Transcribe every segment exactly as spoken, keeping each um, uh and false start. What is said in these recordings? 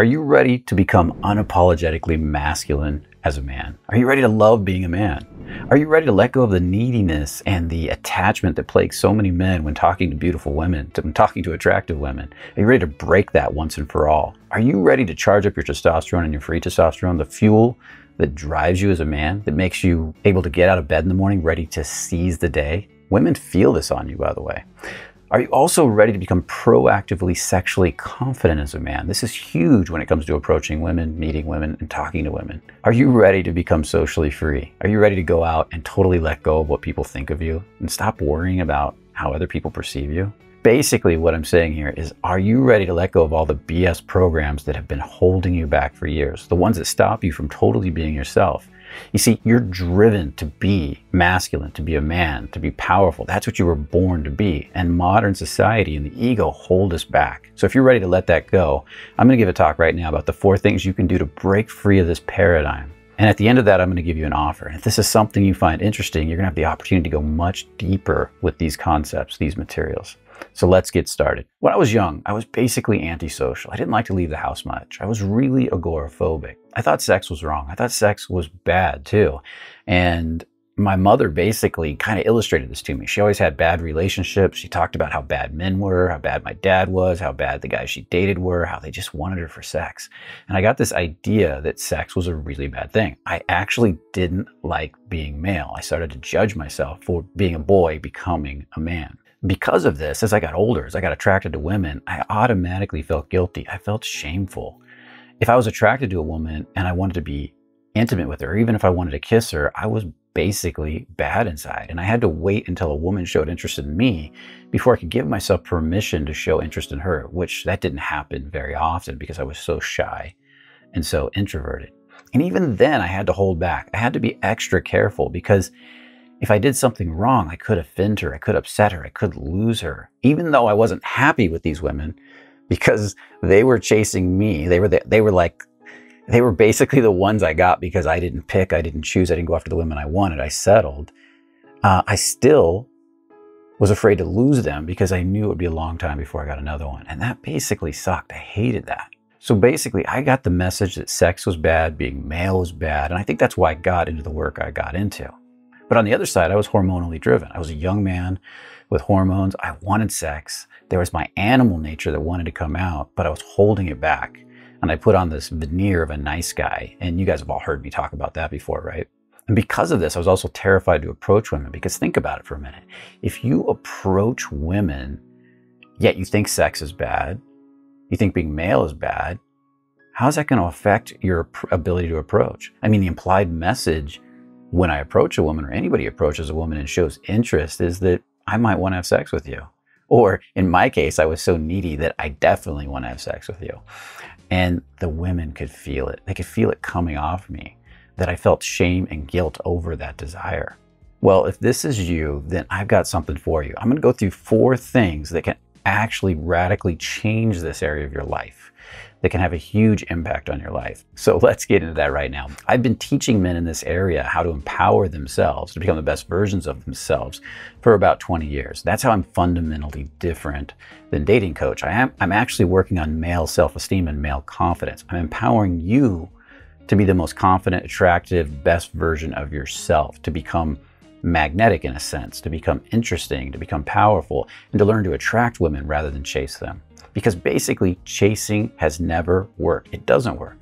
Are you ready to become unapologetically masculine as a man? Are you ready to love being a man? Are you ready to let go of the neediness and the attachment that plagues so many men when talking to beautiful women, when talking to attractive women? Are you ready to break that once and for all? Are you ready to charge up your testosterone and your free testosterone, the fuel that drives you as a man, that makes you able to get out of bed in the morning, ready to seize the day? Women feel this on you, by the way. Are you also ready to become proactively sexually confident as a man? This is huge when it comes to approaching women, meeting women, and talking to women. Are you ready to become socially free? Are you ready to go out and totally let go of what people think of you and stop worrying about how other people perceive you? Basically, what I'm saying here is, are you ready to let go of all the B S programs that have been holding you back for years? The ones that stop you from totally being yourself. You see, you're driven to be masculine, to be a man, to be powerful. That's what you were born to be. And modern society and the ego hold us back. So if you're ready to let that go, I'm going to give a talk right now about the four things you can do to break free of this paradigm. And at the end of that, I'm going to give you an offer. And if this is something you find interesting, you're going to have the opportunity to go much deeper with these concepts, these materials. So let's get started. When I was young, I was basically antisocial. I didn't like to leave the house much. I was really agoraphobic. I thought sex was wrong. I thought sex was bad too. And my mother basically kind of illustrated this to me. She always had bad relationships. She talked about how bad men were, how bad my dad was, how bad the guys she dated were, how they just wanted her for sex. And I got this idea that sex was a really bad thing. I actually didn't like being male. I started to judge myself for being a boy, becoming a man. Because of this, as I got older, as I got attracted to women, I automatically felt guilty. I felt shameful. If I was attracted to a woman and I wanted to be intimate with her, or even if I wanted to kiss her, I was basically bad inside. And I had to wait until a woman showed interest in me before I could give myself permission to show interest in her, which that didn't happen very often because I was so shy and so introverted. And even then, I had to hold back. I had to be extra careful because if I did something wrong, I could offend her, I could upset her, I could lose her. Even though I wasn't happy with these women because they were chasing me, they were, the, they were like, they were basically the ones I got because I didn't pick, I didn't choose, I didn't go after the women I wanted, I settled. Uh, I still was afraid to lose them because I knew it would be a long time before I got another one. And that basically sucked. I hated that. So basically, I got the message that sex was bad, being male was bad. And I think that's why I got into the work I got into. But on the other side, I was hormonally driven. I was a young man with hormones. I wanted sex. There was my animal nature that wanted to come out, but I was holding it back. And I put on this veneer of a nice guy. And you guys have all heard me talk about that before, right? And because of this, I was also terrified to approach women, because think about it for a minute. If you approach women, yet you think sex is bad, you think being male is bad, how's that going to affect your ability to approach? I mean, the implied message when I approach a woman, or anybody approaches a woman and shows interest, is that I might want to have sex with you. Or in my case, I was so needy that I definitely want to have sex with you. And the women could feel it. They could feel it coming off me, that I felt shame and guilt over that desire. Well, if this is you, then I've got something for you. I'm going to go through four things that can actually radically change this area of your life, that can have a huge impact on your life. So let's get into that right now. I've been teaching men in this area how to empower themselves to become the best versions of themselves for about twenty years. That's how I'm fundamentally different than dating coach. I am, I'm actually working on male self-esteem and male confidence. I'm empowering you to be the most confident, attractive, best version of yourself, to become magnetic in a sense, to become interesting, to become powerful, and to learn to attract women rather than chase them. Because basically, chasing has never worked. It doesn't work.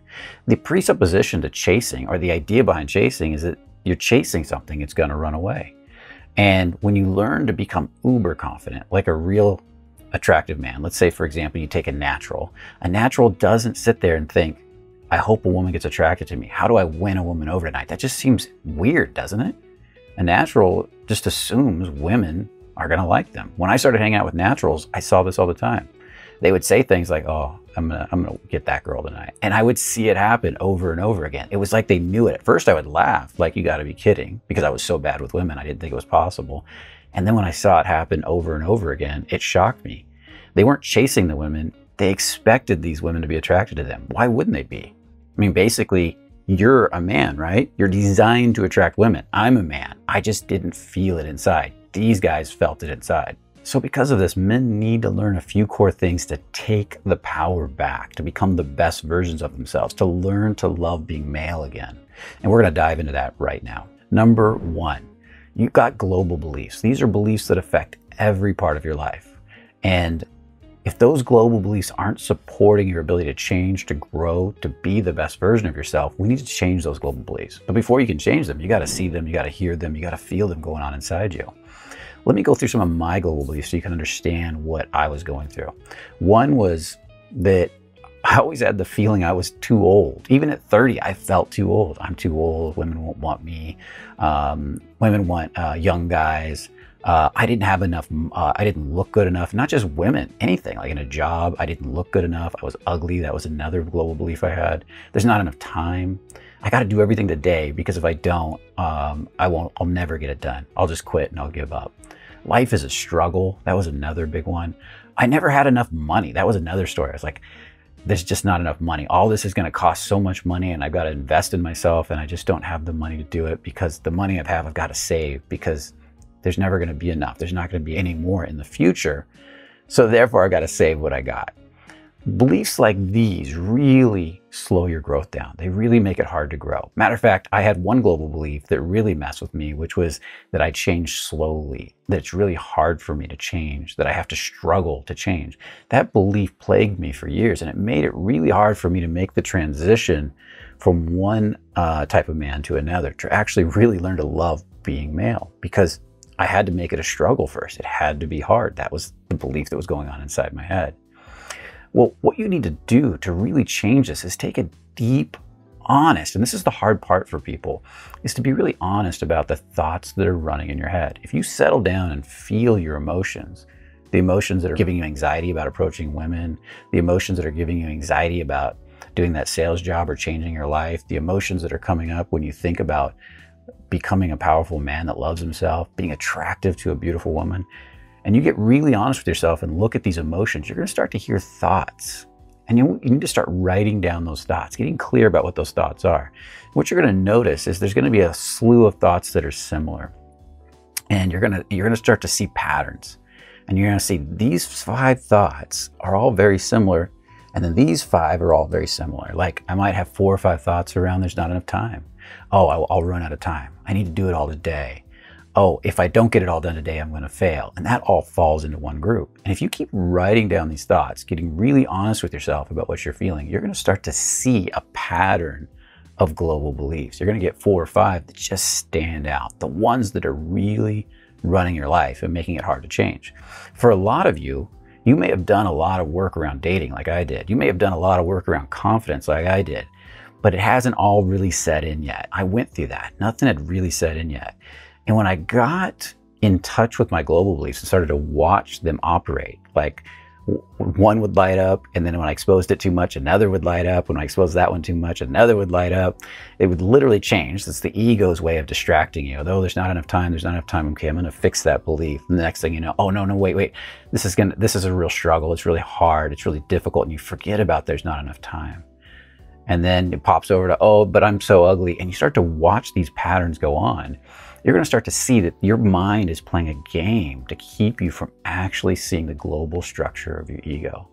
The presupposition to chasing, or the idea behind chasing, is that you're chasing something, it's going to run away. And when you learn to become uber confident, like a real attractive man, let's say, for example, you take a natural. A natural doesn't sit there and think, I hope a woman gets attracted to me. How do I win a woman over tonight? That just seems weird, doesn't it? A natural just assumes women are going to like them. When I started hanging out with naturals, I saw this all the time. They would say things like, oh, I'm gonna, I'm gonna get that girl tonight. And I would see it happen over and over again. It was like they knew it. At first I would laugh, like, you gotta be kidding, because I was so bad with women, I didn't think it was possible. And then when I saw it happen over and over again, it shocked me. They weren't chasing the women. They expected these women to be attracted to them. Why wouldn't they be? I mean, basically, you're a man, right? You're designed to attract women. I'm a man. I just didn't feel it inside. These guys felt it inside. So because of this, men need to learn a few core things to take the power back, to become the best versions of themselves, to learn to love being male again. And we're going to dive into that right now. Number one, you've got global beliefs. These are beliefs that affect every part of your life. And if those global beliefs aren't supporting your ability to change, to grow, to be the best version of yourself, we need to change those global beliefs. But before you can change them, you got to see them, you got to hear them, you got to feel them going on inside you. Let me go through some of my global beliefs so you can understand what I was going through. One was that I always had the feeling I was too old. Even at thirty, I felt too old. I'm too old. Women won't want me. Um, women want uh, young guys. Uh, I didn't have enough. Uh, I didn't look good enough. Not just women, anything. Like in a job, I didn't look good enough. I was ugly. That was another global belief I had. There's not enough time. I got to do everything today because if I don't, um, I won't, I'll never get it done. I'll just quit and I'll give up. Life is a struggle. That was another big one. I never had enough money. That was another story. I was like, there's just not enough money. All this is going to cost so much money and I've got to invest in myself and I just don't have the money to do it because the money I have, I've got to save because there's never going to be enough. There's not going to be any more in the future. So therefore I got to save what I got. Beliefs like these really slow your growth down. They really make it hard to grow. Matter of fact, I had one global belief that really messed with me, which was that I change slowly, that it's really hard for me to change, that I have to struggle to change. That belief plagued me for years and it made it really hard for me to make the transition from one uh, type of man to another, to actually really learn to love being male because I had to make it a struggle first. It had to be hard. That was the belief that was going on inside my head. Well, what you need to do to really change this is take a deep, honest, and this is the hard part for people, is to be really honest about the thoughts that are running in your head. If you settle down and feel your emotions, the emotions that are giving you anxiety about approaching women, the emotions that are giving you anxiety about doing that sales job or changing your life, the emotions that are coming up when you think about becoming a powerful man that loves himself, being attractive to a beautiful woman, and you get really honest with yourself and look at these emotions, you're going to start to hear thoughts. And you, you need to start writing down those thoughts, getting clear about what those thoughts are. What you're going to notice is there's going to be a slew of thoughts that are similar. And you're going to, you're going to start to see patterns. And you're going to see these five thoughts are all very similar. And then these five are all very similar. Like I might have four or five thoughts around there's not enough time. Oh, I'll, I'll run out of time. I need to do it all today. Oh, if I don't get it all done today, I'm going to fail. And that all falls into one group. And if you keep writing down these thoughts, getting really honest with yourself about what you're feeling, you're going to start to see a pattern of global beliefs. You're going to get four or five that just stand out, the ones that are really running your life and making it hard to change. For a lot of you, you may have done a lot of work around dating like I did. You may have done a lot of work around confidence like I did, but it hasn't all really set in yet. I went through that. Nothing had really set in yet. And when I got in touch with my global beliefs and started to watch them operate, like one would light up and then when I exposed it too much, another would light up. When I exposed that one too much, another would light up. It would literally change. That's the ego's way of distracting you. Though there's not enough time, there's not enough time. Okay, I'm gonna fix that belief. And the next thing you know, oh no, no, wait, wait. This is gonna, this is a real struggle. It's really hard. It's really difficult. And you forget about there's not enough time. And then it pops over to, oh, but I'm so ugly. And you start to watch these patterns go on. You're going to start to see that your mind is playing a game to keep you from actually seeing the global structure of your ego.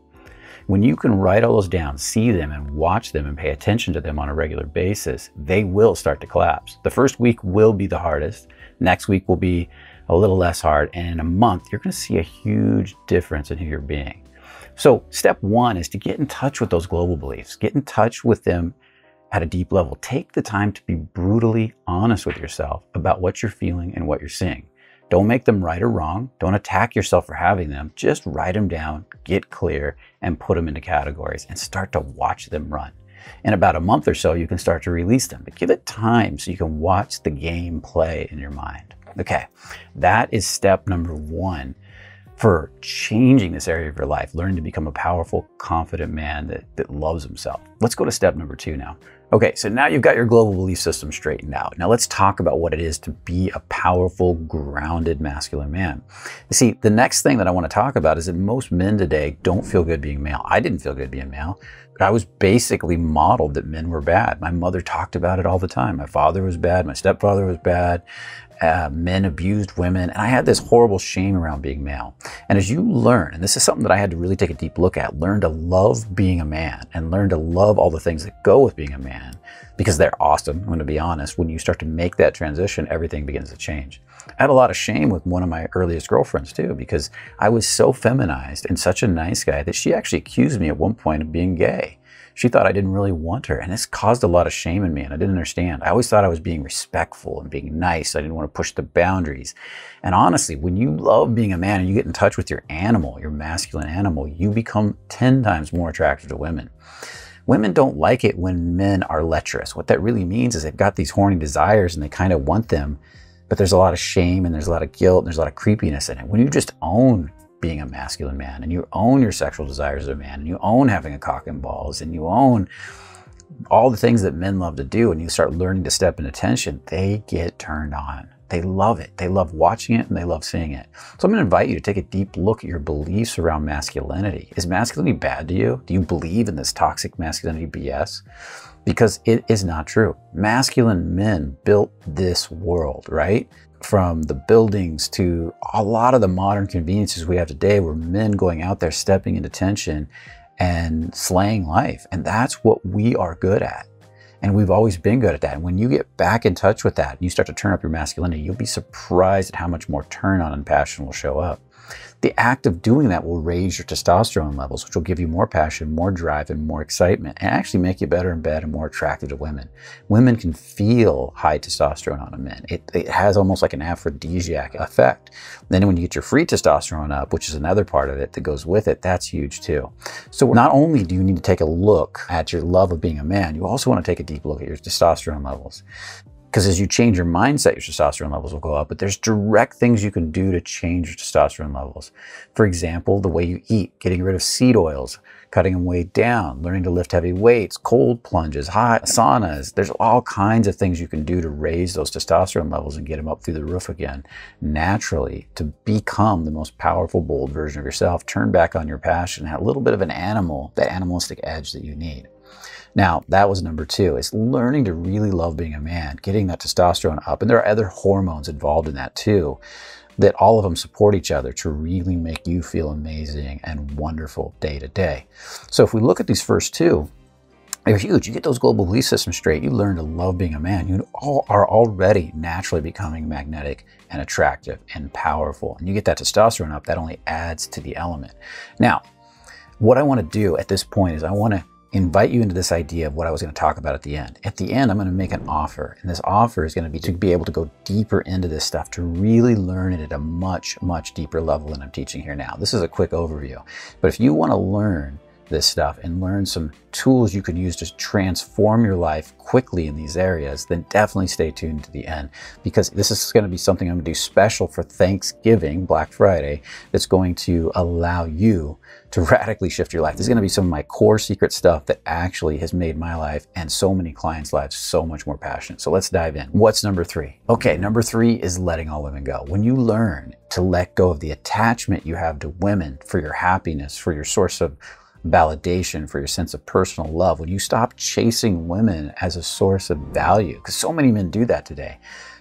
When you can write all those down, see them and watch them and pay attention to them on a regular basis, they will start to collapse. The first week will be the hardest. Next week will be a little less hard. And in a month, you're going to see a huge difference in who you're being. So step one is to get in touch with those global beliefs, get in touch with them at a deep level. Take the time to be brutally honest with yourself about what you're feeling and what you're seeing. Don't make them right or wrong. Don't attack yourself for having them. Just write them down, get clear, and put them into categories and start to watch them run. In about a month or so, you can start to release them, but give it time so you can watch the game play in your mind. Okay, that is step number one for changing this area of your life, learning to become a powerful, confident man that, that loves himself. Let's go to step number two now. Okay, so now you've got your global belief system straightened out. Now let's talk about what it is to be a powerful, grounded, masculine man. You see, the next thing that I want to talk about is that most men today don't feel good being male. I didn't feel good being male, but I was basically modeled that men were bad. My mother talked about it all the time. My father was bad. My stepfather was bad. Uh, men abused women. And I had this horrible shame around being male. And as you learn, and this is something that I had to really take a deep look at, learn to love being a man and learn to love all the things that go with being a man, because they're awesome. I'm going to be honest. When you start to make that transition, everything begins to change. I had a lot of shame with one of my earliest girlfriends too, because I was so feminized and such a nice guy that she actually accused me at one point of being gay. She thought I didn't really want her, and this caused a lot of shame in me, and I didn't understand. I always thought I was being respectful and being nice. I didn't want to push the boundaries. And honestly, when you love being a man and you get in touch with your animal, your masculine animal, you become ten times more attractive to women. Women don't like it when men are lecherous. What that really means is they've got these horny desires and they kind of want them, but there's a lot of shame and there's a lot of guilt and there's a lot of creepiness in it. When you just own being a masculine man and you own your sexual desires as a man and you own having a cock and balls and you own all the things that men love to do, and you start learning to step into tension, they get turned on. They love it. They love watching it and they love seeing it. So I'm going to invite you to take a deep look at your beliefs around masculinity. Is masculinity bad to you? Do you believe in this toxic masculinity B S? Because it is not true. Masculine men built this world, right? From the buildings to a lot of the modern conveniences we have today, where men going out there, stepping into tension and slaying life. And that's what we are good at. And we've always been good at that. And when you get back in touch with that and you start to turn up your masculinity, you'll be surprised at how much more turn on and passion will show up. The act of doing that will raise your testosterone levels, which will give you more passion, more drive, and more excitement, and actually make you better in bed and more attractive to women. Women can feel high testosterone on a man. It, it has almost like an aphrodisiac effect. Then when you get your free testosterone up, which is another part of it that goes with it, that's huge too. So not only do you need to take a look at your love of being a man, you also want to take a deep look at your testosterone levels. Because as you change your mindset, your testosterone levels will go up, but there's direct things you can do to change your testosterone levels. For example, the way you eat, getting rid of seed oils, cutting them way down, learning to lift heavy weights, cold plunges, hot saunas. There's all kinds of things you can do to raise those testosterone levels and get them up through the roof again naturally to become the most powerful, bold version of yourself. Turn back on your passion, have a little bit of an animal, that animalistic edge that you need. Now, that was number two, is learning to really love being a man, getting that testosterone up. And there are other hormones involved in that too, that all of them support each other to really make you feel amazing and wonderful day to day. So if we look at these first two, they're huge. You get those global belief systems straight. You learn to love being a man. You all are already naturally becoming magnetic and attractive and powerful. And you get that testosterone up, that only adds to the element. Now, what I want to do at this point is I want to invite you into this idea of what I was going to talk about at the end. At the end, I'm going to make an offer, and this offer is going to be to be able to go deeper into this stuff, to really learn it at a much, much deeper level than I'm teaching here now. This is a quick overview, but if you want to learn this stuff and learn some tools you could use to transform your life quickly in these areas, then definitely stay tuned to the end, because this is going to be something I'm going to do special for Thanksgiving, Black Friday, that's going to allow you to radically shift your life. This is going to be some of my core secret stuff that actually has made my life and so many clients' lives so much more passionate. So let's dive in. What's number three? Okay, number three is letting all women go. When you learn to let go of the attachment you have to women for your happiness, for your source of validation, for your sense of personal love, when you stop chasing women as a source of value, because so many men do that today.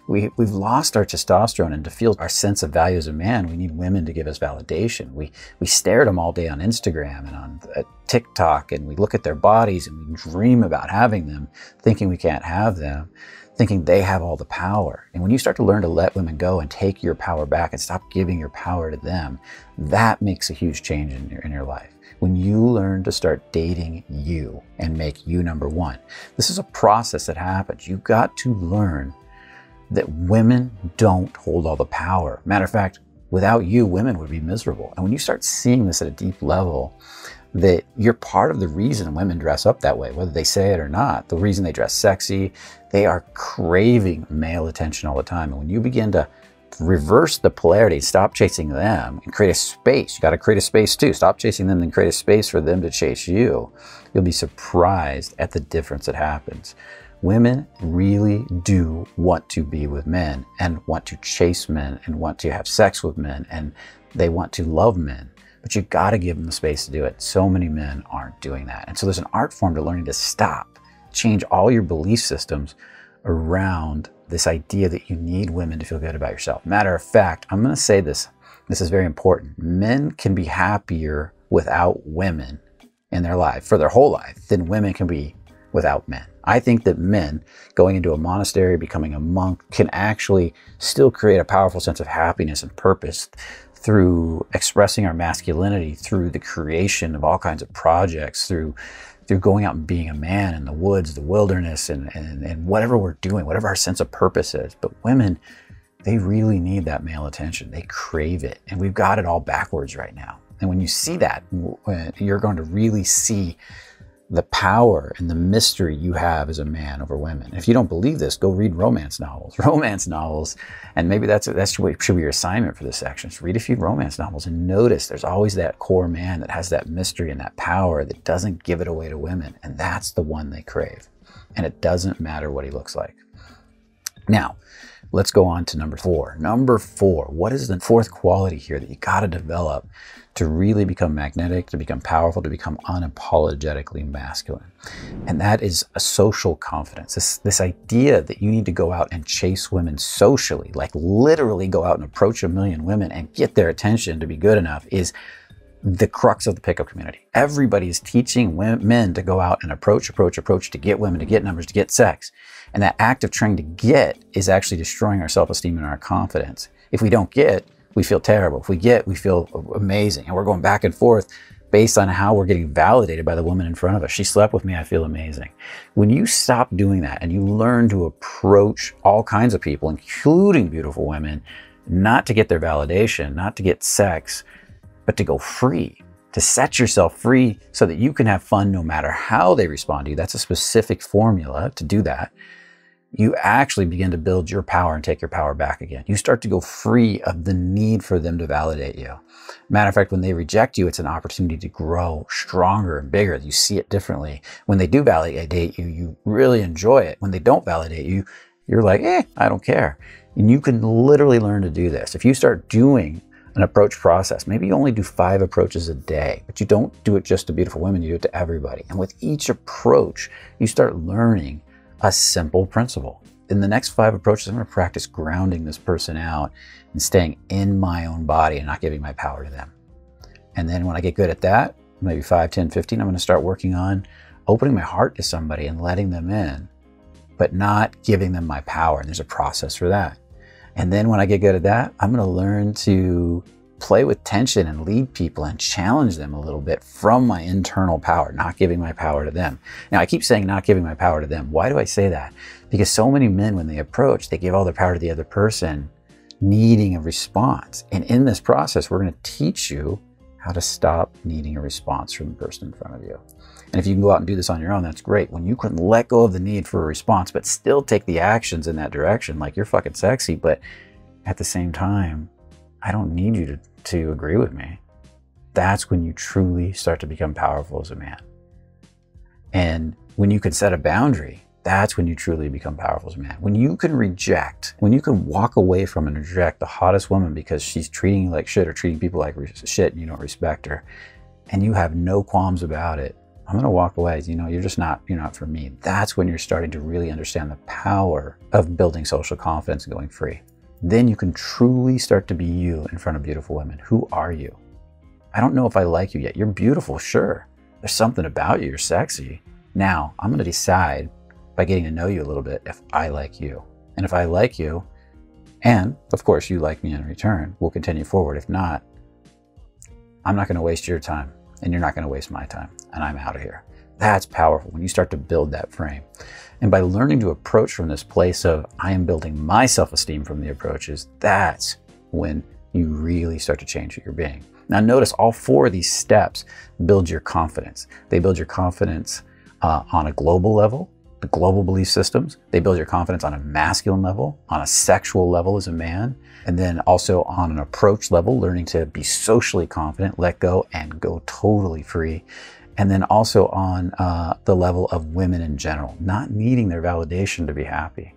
We, we've lost our testosterone, and to feel our sense of value as a man, we need women to give us validation. We, we stare at them all day on Instagram and on uh, TikTok, and we look at their bodies and we dream about having them, thinking we can't have them, thinking they have all the power. And when you start to learn to let women go and take your power back and stop giving your power to them, that makes a huge change in your, in your life. When you learn to start dating you and make you number one. This is a process that happens. You've got to learn that women don't hold all the power. Matter of fact, without you, women would be miserable. And when you start seeing this at a deep level, that you're part of the reason women dress up that way, whether they say it or not, the reason they dress sexy, they are craving male attention all the time. And when you begin to reverse the polarity, stop chasing them, and create a space. You got to create a space too. Stop chasing them and create a space for them to chase you. You'll be surprised at the difference that happens. Women really do want to be with men and want to chase men and want to have sex with men, and they want to love men, but you got to give them the space to do it. So many men aren't doing that. And so there's an art form to learning to stop, change all your belief systems around this idea that you need women to feel good about yourself. Matter of fact, I'm going to say this, this is very important. Men can be happier without women in their life for their whole life than women can be without men. I think that men going into a monastery, becoming a monk, can actually still create a powerful sense of happiness and purpose through expressing our masculinity, through the creation of all kinds of projects, through through going out and being a man in the woods, the wilderness, and, and, and whatever we're doing, whatever our sense of purpose is. But women, they really need that male attention. They crave it. And we've got it all backwards right now. And when you see that, you're going to really see the power and the mystery you have as a man over women. If you don't believe this, go read romance novels. Romance novels, and maybe that's that's what should be your assignment for this section. Just read a few romance novels and notice there's always that core man that has that mystery and that power that doesn't give it away to women, and that's the one they crave. And it doesn't matter what he looks like. Now, let's go on to number four. Number four, what is the fourth quality here that you got to develop to really become magnetic, to become powerful, to become unapologetically masculine? And that is a social confidence. This, this idea that you need to go out and chase women socially, like literally go out and approach a million women and get their attention to be good enough, is the crux of the pickup community. Everybody's teaching women, men to go out and approach, approach, approach, to get women, to get numbers, to get sex. And that act of trying to get is actually destroying our self-esteem and our confidence. If we don't get, we feel terrible. If we get, we feel amazing. And we're going back and forth based on how we're getting validated by the woman in front of us. She slept with me, I feel amazing. When you stop doing that and you learn to approach all kinds of people, including beautiful women, not to get their validation, not to get sex, but to go free, to set yourself free so that you can have fun no matter how they respond to you. That's a specific formula to do that. You actually begin to build your power and take your power back again. You start to go free of the need for them to validate you. Matter of fact, when they reject you, it's an opportunity to grow stronger and bigger. You see it differently. When they do validate you, you really enjoy it. When they don't validate you, you're like, eh, I don't care. And you can literally learn to do this. If you start doing an approach process, maybe you only do five approaches a day, but you don't do it just to beautiful women, you do it to everybody. And with each approach, you start learning a simple principle. In the next five approaches, I'm going to practice grounding this person out and staying in my own body and not giving my power to them. And then when I get good at that, maybe five, ten, fifteen, I'm going to start working on opening my heart to somebody and letting them in, but not giving them my power. And there's a process for that. And then when I get good at that, I'm going to learn to play with tension and lead people and challenge them a little bit from my internal power, not giving my power to them. Now, I keep saying not giving my power to them. Why do I say that? Because so many men, when they approach, they give all their power to the other person, needing a response. And in this process, we're going to teach you how to stop needing a response from the person in front of you. And if you can go out and do this on your own, that's great. When you can let go of the need for a response, but still take the actions in that direction, like you're fucking sexy, but at the same time, I don't need you to, to agree with me. That's when you truly start to become powerful as a man. And when you can set a boundary, that's when you truly become powerful as a man. When you can reject, when you can walk away from and reject the hottest woman because she's treating you like shit or treating people like shit and you don't respect her, and you have no qualms about it, I'm gonna walk away, you know, you're just not, you're not for me. That's when you're starting to really understand the power of building social confidence and going free. Then you can truly start to be you in front of beautiful women. Who are you? I don't know if I like you yet. You're beautiful, sure. There's something about you, you're sexy. Now, I'm gonna decide by getting to know you a little bit if I like you. And if I like you, and of course you like me in return, we'll continue forward. If not, I'm not gonna waste your time and you're not gonna waste my time, and I'm out of here. That's powerful when you start to build that frame. And by learning to approach from this place of, I am building my self-esteem from the approaches, that's when you really start to change who you're being. Now notice all four of these steps build your confidence. They build your confidence uh, on a global level, the global belief systems. They build your confidence on a masculine level, on a sexual level as a man, and then also on an approach level, learning to be socially confident, let go, and go totally free. And then also on uh, the level of women in general, not needing their validation to be happy.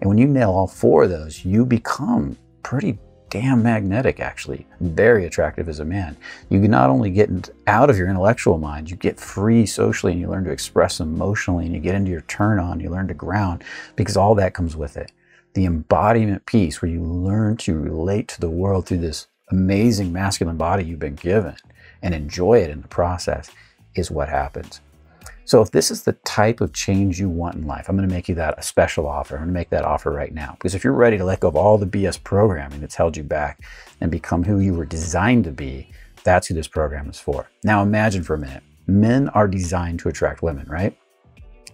And when you nail all four of those, you become pretty damn magnetic, actually, very attractive as a man. You can not only get out of your intellectual mind, you get free socially and you learn to express emotionally and you get into your turn on, you learn to ground, because all that comes with it. The embodiment piece where you learn to relate to the world through this amazing masculine body you've been given and enjoy it in the process is what happens. So if this is the type of change you want in life, I'm going to make you that a special offer. I'm going to make that offer right now. Because if you're ready to let go of all the B S programming that's held you back and become who you were designed to be, that's who this program is for. Now imagine for a minute, men are designed to attract women, right?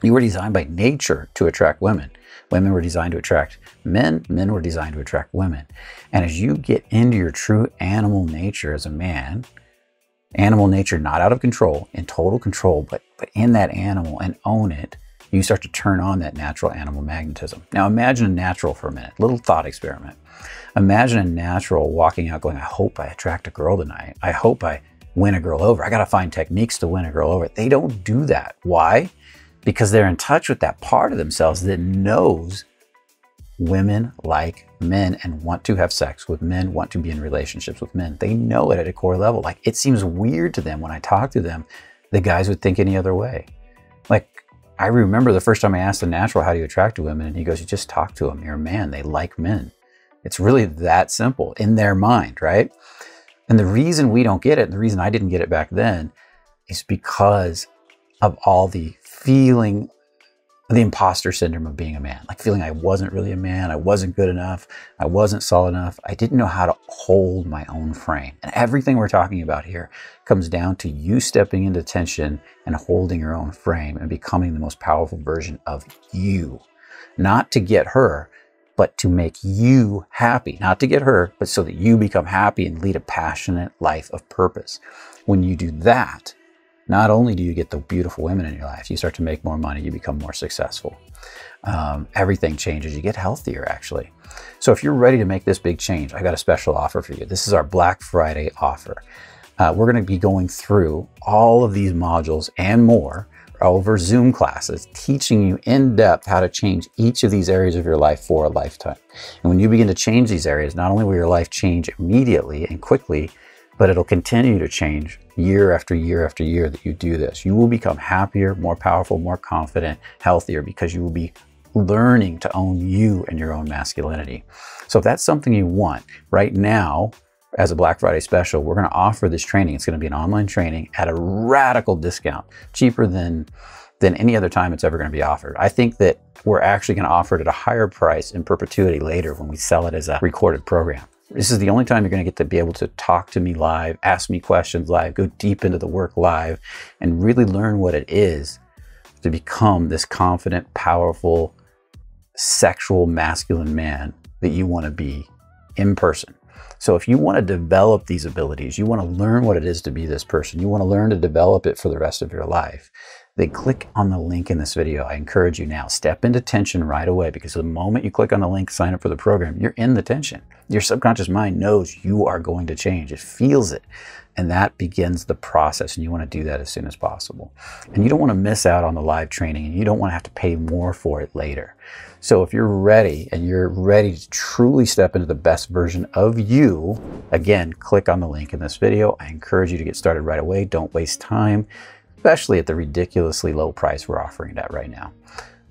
You were designed by nature to attract women. Women were designed to attract men. Men were designed to attract women. And as you get into your true animal nature as a man, animal nature, not out of control, in total control, but, but in that animal and own it, you start to turn on that natural animal magnetism. Now imagine a natural for a minute, little thought experiment. Imagine a natural walking out going, I hope I attract a girl tonight. I hope I win a girl over. I got to find techniques to win a girl over. They don't do that. Why? Because they're in touch with that part of themselves that knows women like men and want to have sex with men, want to be in relationships with men. They know it at a core level. Like, it seems weird to them when I talk to them, the guys would think any other way. Like, I remember the first time I asked the natural, how do you attract women? And he goes, you just talk to them. You're a man. They like men. It's really that simple in their mind, right? And the reason we don't get it, and the reason I didn't get it back then, is because of all the feeling, the imposter syndrome of being a man, like feeling I wasn't really a man, I wasn't good enough, I wasn't solid enough, I didn't know how to hold my own frame. And everything we're talking about here comes down to you stepping into tension and holding your own frame and becoming the most powerful version of you. Not to get her, but to make you happy. Not to get her, but so that you become happy and lead a passionate life of purpose. When you do that, not only do you get the beautiful women in your life, you start to make more money, you become more successful. Um, everything changes, you get healthier actually. So if you're ready to make this big change, I got a special offer for you. This is our Black Friday offer. Uh, we're gonna be going through all of these modules and more over Zoom classes, teaching you in depth how to change each of these areas of your life for a lifetime. And when you begin to change these areas, not only will your life change immediately and quickly, but it'll continue to change year after year after year that you do this. You will become happier, more powerful, more confident, healthier, because you will be learning to own you and your own masculinity. So if that's something you want right now, as a Black Friday special, we're gonna offer this training. It's gonna be an online training at a radical discount, cheaper than, than any other time it's ever gonna be offered. I think that we're actually gonna offer it at a higher price in perpetuity later when we sell it as a recorded program. This is the only time you're going to get to be able to talk to me live, ask me questions live, go deep into the work live, and really learn what it is to become this confident, powerful, sexual, masculine man that you want to be in person. So if you want to develop these abilities, you want to learn what it is to be this person, you want to learn to develop it for the rest of your life, then click on the link in this video. I encourage you now, step into tension right away, because the moment you click on the link, sign up for the program, you're in the tension. Your subconscious mind knows you are going to change. It feels it. And that begins the process. And you want to do that as soon as possible. And you don't want to miss out on the live training, and you don't want to have to pay more for it later. So if you're ready and you're ready to truly step into the best version of you, again, click on the link in this video. I encourage you to get started right away. Don't waste time, especially at the ridiculously low price we're offering it at right now.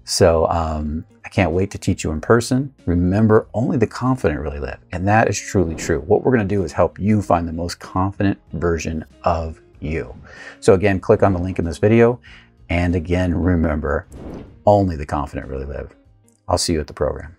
So um, I can't wait to teach you in person. Remember, only the confident really live, and that is truly true. What we're gonna do is help you find the most confident version of you. So again, click on the link in this video. And again, remember, only the confident really live. I'll see you at the program.